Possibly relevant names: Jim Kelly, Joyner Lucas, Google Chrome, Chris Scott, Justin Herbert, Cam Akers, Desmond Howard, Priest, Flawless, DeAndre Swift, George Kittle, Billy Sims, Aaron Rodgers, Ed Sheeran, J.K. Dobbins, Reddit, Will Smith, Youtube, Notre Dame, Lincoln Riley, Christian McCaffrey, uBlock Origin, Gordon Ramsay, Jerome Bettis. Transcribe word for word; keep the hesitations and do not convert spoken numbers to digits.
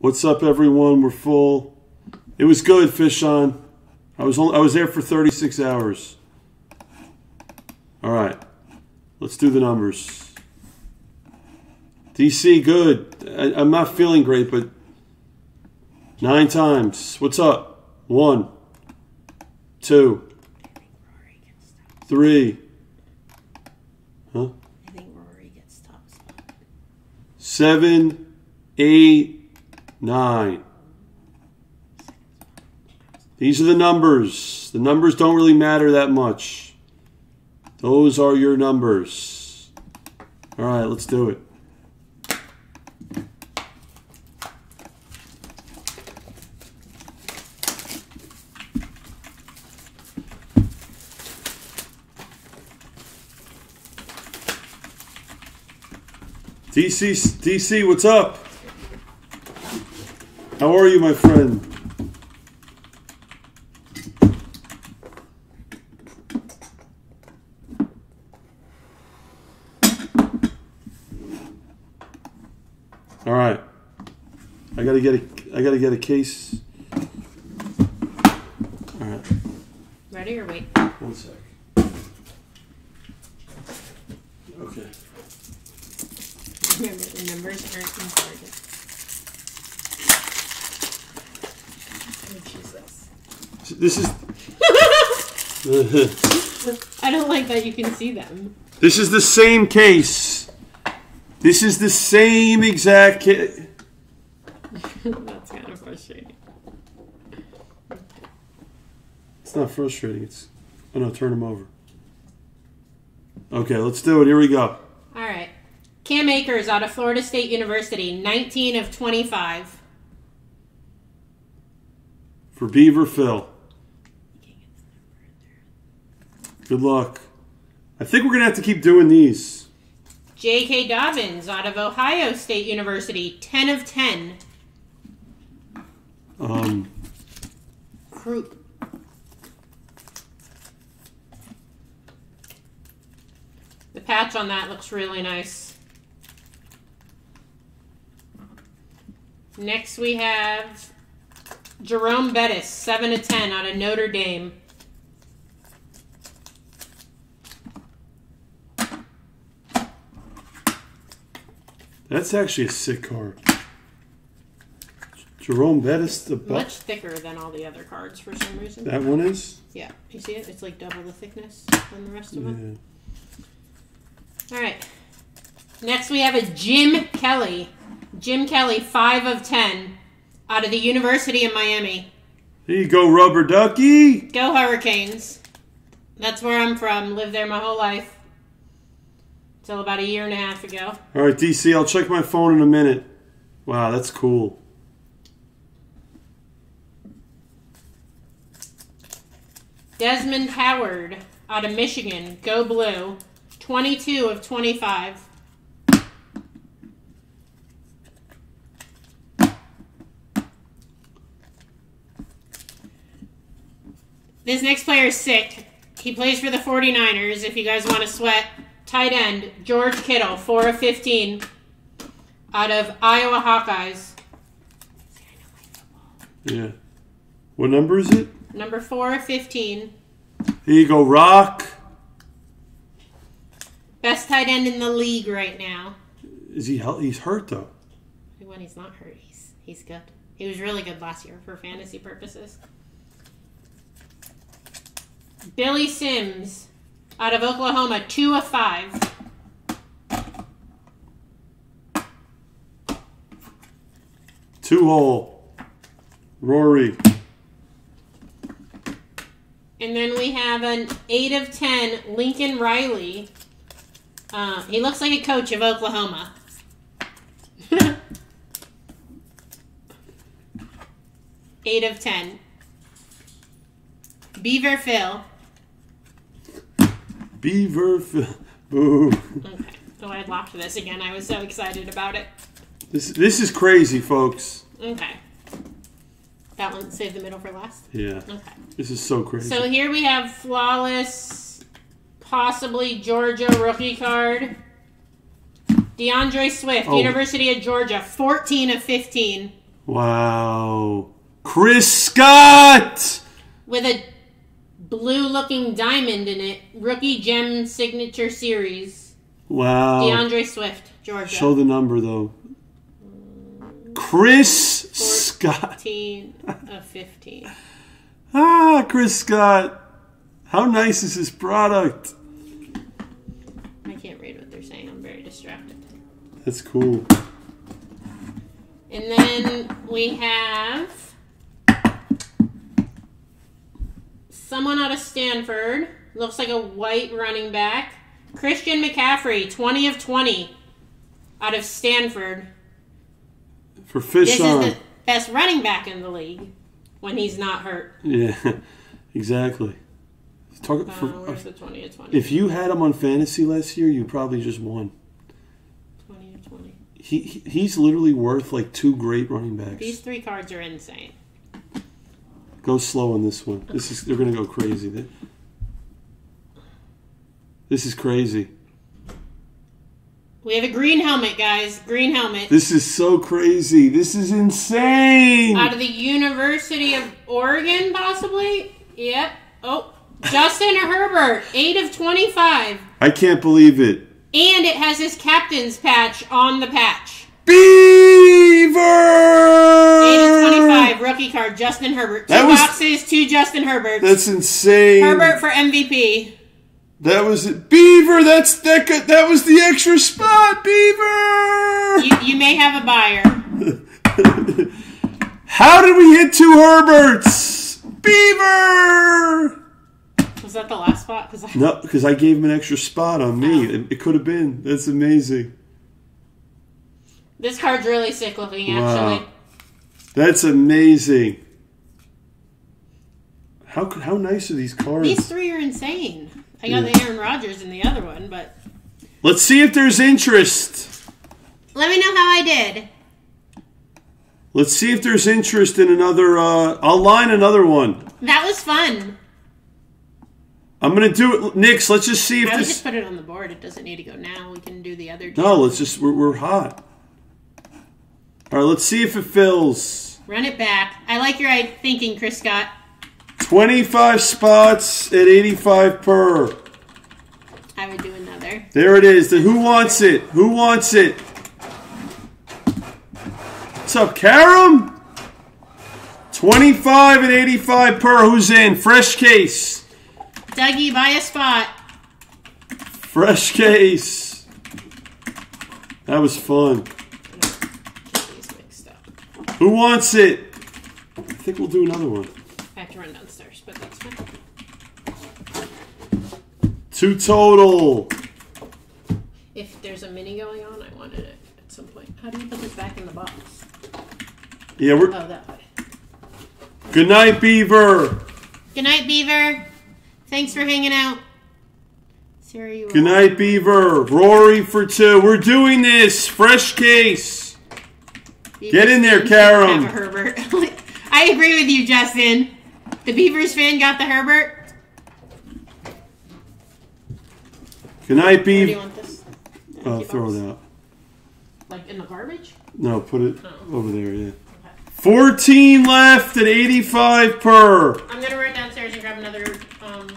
What's up, everyone? We're full. It was good, Fishon. I was only, I was there for thirty-six hours. All right, let's do the numbers. D C, good. I, I'm not feeling great, but nine times. What's up? One, two, three. Huh? I think Rory gets top spot. Seven, eight. Nine. These are the numbers. The numbers don't really matter that much. Those are your numbers. All right, let's do it. D C, D C, what's up? How are you, my friend? All right, I gotta get a, I gotta get a case. All right. Ready or wait? One sec. Okay. Remember, the numbers aren't important. This is. I don't like that you can see them. This is the same case. This is the same exact case. That's kind of frustrating. It's not frustrating. It's. Oh no, turn them over. Okay, let's do it. Here we go. All right. Cam Akers out of Florida State University, nineteen of twenty-five. For Beaver Phil. Good luck. I think we're going to have to keep doing these. J K. Dobbins out of Ohio State University, ten of ten. Um. Croup. The patch on that looks really nice. Next we have Jerome Bettis, seven of ten out of Notre Dame. That's actually a sick card. Jerome Bettis, the buck. Much thicker than all the other cards for some reason. That one is? Yeah. You see it? It's like double the thickness than the rest of them. Yeah. All right. Next we have a Jim Kelly. Jim Kelly, five of ten. Out of the University of Miami. Here you go, Rubber Ducky. Go Hurricanes. That's where I'm from. Lived there my whole life. Until about a year and a half ago. All right, D C, I'll check my phone in a minute. Wow, that's cool. Desmond Howard out of Michigan. Go Blue. twenty-two of twenty-five. This next player is sick. He plays for the forty-niners, if you guys want to sweat. Tight end, George Kittle, four of fifteen, out of Iowa Hawkeyes. Yeah. What number is it? Number four of fifteen. Here you go, Rock. Best tight end in the league right now. Is he healthy? He's hurt, though. When he's not hurt, he's, he's good. He was really good last year for fantasy purposes. Billy Sims, out of Oklahoma, two of five. Two hole, Rory. And then we have an eight of ten, Lincoln Riley. Uh, he looks like a coach of Oklahoma. Eight of ten. Beaver Phil. Beaver Phil. Boo. Okay. Oh, I locked this again. I was so excited about it. This this is crazy, folks. Okay. That one, save the middle for last? Yeah. Okay. This is so crazy. So here we have Flawless, possibly Georgia rookie card. DeAndre Swift, oh. University of Georgia, fourteen of fifteen. Wow. Chris Scott! With a blue-looking diamond in it. Rookie Gem Signature Series. Wow. DeAndre Swift, Georgia. Show the number, though. Chris Scott. fourteen of fifteen. Ah, Chris Scott. How nice is this product? I can't read what they're saying. I'm very distracted. That's cool. And then we have someone out of Stanford. Looks like a white running back. Christian McCaffrey, twenty of twenty out of Stanford. For Fish on. This is the best running back in the league when he's not hurt. Yeah, exactly. Talk, uh, for, where's the twenty of twenty? If you had him on fantasy last year, you probably just won. twenty of twenty. He, he He's literally worth like two great running backs. These three cards are insane. Go slow on this one. This is They're going to go crazy. This is crazy. We have a green helmet, guys. Green helmet. This is so crazy. This is insane. Out of the University of Oregon, possibly? Yep. Oh. Justin Herbert, eight of twenty-five. I can't believe it. And it has his captain's patch on the patch. Beaver! eight of twenty-five, rookie card, Justin Herbert. Two that was, boxes, two Justin Herberts. That's insane. Herbert for M V P. That was it. Beaver, that's, that, that was the extra spot, Beaver! You, you may have a buyer. How did we hit two Herberts? Beaver! Was that the last spot? Cause I... No, because I gave him an extra spot on me. Oh. It, it could have been. That's amazing. This card's really sick looking, actually. Wow. That's amazing. How how nice are these cards? These three are insane. I got yeah. the Aaron Rodgers in the other one, but... Let's see if there's interest. Let me know how I did. Let's see if there's interest in another... Uh, I'll line another one. That was fun. I'm going to do it. Nix, let's just see if I would this... just put it on the board. It doesn't need to go now. We can do the other two. No, let's just... We're, we're hot. All right, let's see if it fills. Run it back. I like your thinking, Chris Scott. twenty-five spots at eighty-five per. I would do another. There it is. The who wants it? Who wants it? What's up, Karam? twenty-five at eighty-five per. Who's in? Fresh case. Dougie, buy a spot. Fresh case. That was fun. Get these mixed up. Who wants it? I think we'll do another one. I have to run downstairs, but that's fine. Two total. If there's a mini going on, I wanted it at some point. How do you put this back in the box? Yeah, we're... Oh, that way. Good night, Beaver. Good night, Beaver. Thanks for hanging out. Sorry, you Good night, on. Beaver. Rory for two. We're doing this. Fresh case. Beavers Get in there, Karam. I agree with you, Justin. The Beavers fan got the Herbert. Good night, Beaver. Do you want this? Oh, throw it out. Like in the garbage? No, put it oh. over there, yeah. Okay. fourteen left at eighty-five per. I'm going to run downstairs and grab another... Um,